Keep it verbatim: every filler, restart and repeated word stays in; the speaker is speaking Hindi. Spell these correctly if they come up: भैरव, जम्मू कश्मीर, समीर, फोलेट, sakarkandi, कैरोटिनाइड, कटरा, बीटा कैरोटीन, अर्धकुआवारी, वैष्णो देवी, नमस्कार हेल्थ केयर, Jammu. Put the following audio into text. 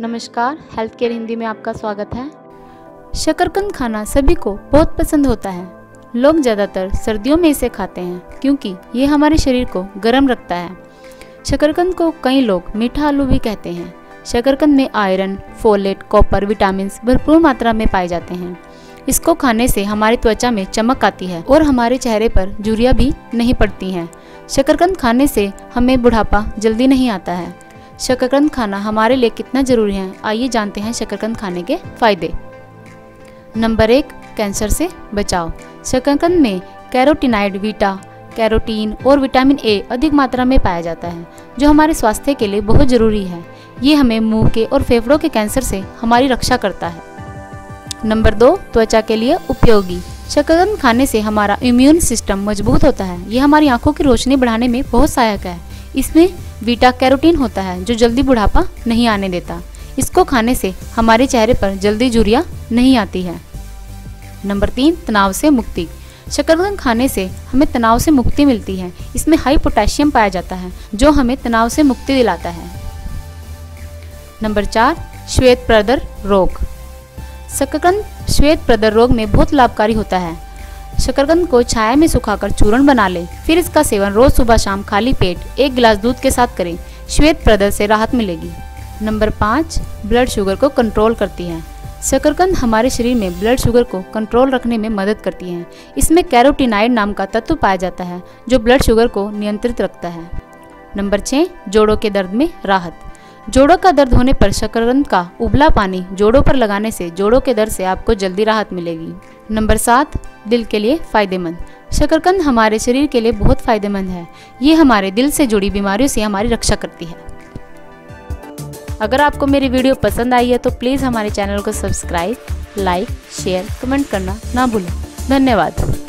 नमस्कार हेल्थ केयर हिंदी में आपका स्वागत है। शकरकंद खाना सभी को बहुत पसंद होता है। लोग ज़्यादातर सर्दियों में इसे खाते हैं क्योंकि ये हमारे शरीर को गर्म रखता है। शकरकंद को कई लोग मीठा आलू भी कहते हैं। शकरकंद में आयरन, फोलेट, कॉपर, विटामिन भरपूर मात्रा में पाए जाते हैं। इसको खाने से हमारी त्वचा में चमक आती है और हमारे चेहरे पर झुर्रियाँ भी नहीं पड़ती हैं। शकरकंद खाने से हमें बुढ़ापा जल्दी नहीं आता है। शकरकंद खाना हमारे लिए कितना जरूरी है, आइए जानते हैं शकरकंद खाने के फायदे। नंबर एक, कैंसर से बचाव। शकरकंद में कैरोटिनाइड, बीटा कैरोटीन और विटामिन ए अधिक मात्रा में पाया जाता है, जो हमारे स्वास्थ्य के लिए बहुत जरूरी है। ये हमें मुंह के और फेफड़ों के कैंसर से हमारी रक्षा करता है। नंबर दो, त्वचा के लिए उपयोगी। शकरकंद खाने से हमारा इम्यून सिस्टम मजबूत होता है। यह हमारी आंखों की रोशनी बढ़ाने में बहुत सहायक है। इसमें बीटा कैरोटीन होता है जो जल्दी बुढ़ापा नहीं आने देता। इसको खाने से हमारे चेहरे पर जल्दी झुर्रियाँ नहीं आती है। नंबर तीन, तनाव से मुक्ति। शकरकंद खाने से हमें तनाव से मुक्ति मिलती है। इसमें हाई पोटेशियम पाया जाता है जो हमें तनाव से मुक्ति दिलाता है। नंबर चार, श्वेत प्रदर रोग। शकरकंद श्वेत प्रदर रोग में बहुत लाभकारी होता है। शकरकंद को छाया में सुखाकर चूर्ण बना लें, फिर इसका सेवन रोज सुबह शाम खाली पेट एक गिलास दूध के साथ करें। श्वेत प्रदर से राहत मिलेगी। नंबर पाँच, ब्लड शुगर को कंट्रोल करती है। शकरकंद हमारे शरीर में ब्लड शुगर को कंट्रोल रखने में मदद करती है। इसमें कैरोटीनाइड नाम का तत्व पाया जाता है जो ब्लड शुगर को नियंत्रित रखता है। नंबर छः, जोड़ों के दर्द में राहत। जोड़ों का दर्द होने पर शकरकंद का उबला पानी जोड़ों पर लगाने से जोड़ों के दर्द से आपको जल्दी राहत मिलेगी। नंबर सात, दिल के लिए फ़ायदेमंद। शकरकंद हमारे शरीर के लिए बहुत फ़ायदेमंद है। ये हमारे दिल से जुड़ी बीमारियों से हमारी रक्षा करती है। अगर आपको मेरी वीडियो पसंद आई है तो प्लीज़ हमारे चैनल को सब्सक्राइब, लाइक, शेयर, कमेंट करना ना भूलें। धन्यवाद।